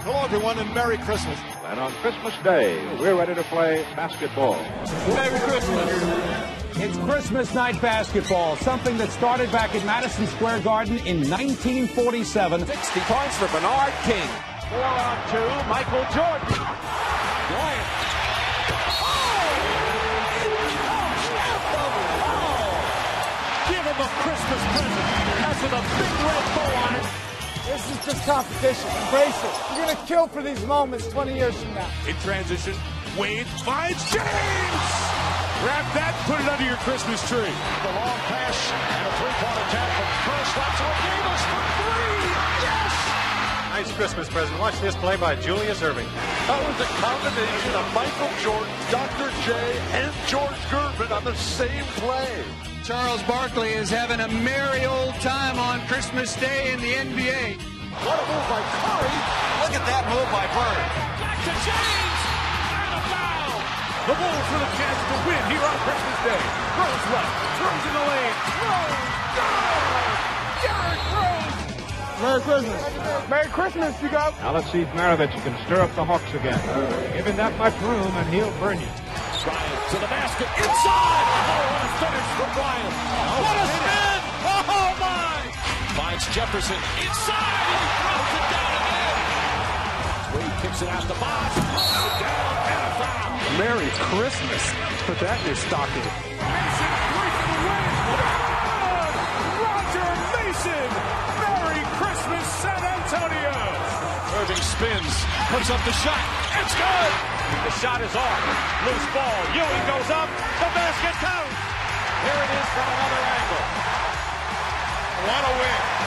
Hello, everyone, and Merry Christmas. And on Christmas Day, we're ready to play basketball. Merry Christmas. It's Christmas night basketball, something that started back at Madison Square Garden in 1947. 60 points for Bernard King. 4 on 2, Michael Jordan. Bryant. A Christmas present. That's with a big red bow on it. This is just competition. Embrace it. You're going to kill for these moments 20 years from now. In transition, Wade finds James! Grab that, put it under your Christmas tree. The long pass and a three-point attack from Chris. That's what gave us for three. Yes! Nice Christmas present. Watch this play by Julius Irving. That was a combination of Michael Jordan, Dr. J, and George Gervin on the same play. Charles Barkley is having a merry old time on Christmas Day in the NBA. What a move by Curry. Look at that move by Bird. Back to James. And a foul. The Bulls with a chance to win here on Christmas Day. Rose left. Throws in the lane. Rose. Goal. Derrick Rose. Merry Christmas. Merry Christmas, you guys. Now let's see if Maravich can stir up the Hawks again. Give him that much room and he'll burn you. Bryant to the basket, inside! Oh, what a finish from Bryant! What a spin! Oh, my! Finds Jefferson, inside! He throws it down again! Wade kicks it out the box, down, and a foul! Merry Christmas! Put that in your stocking. Mason breaks the win! Good! Roger Mason! Merry Christmas, San Antonio! Irving spins, puts up the shot, it's good! The shot is off. Loose ball. Ewing goes up. The basket counts. Here it is from another angle. What a win.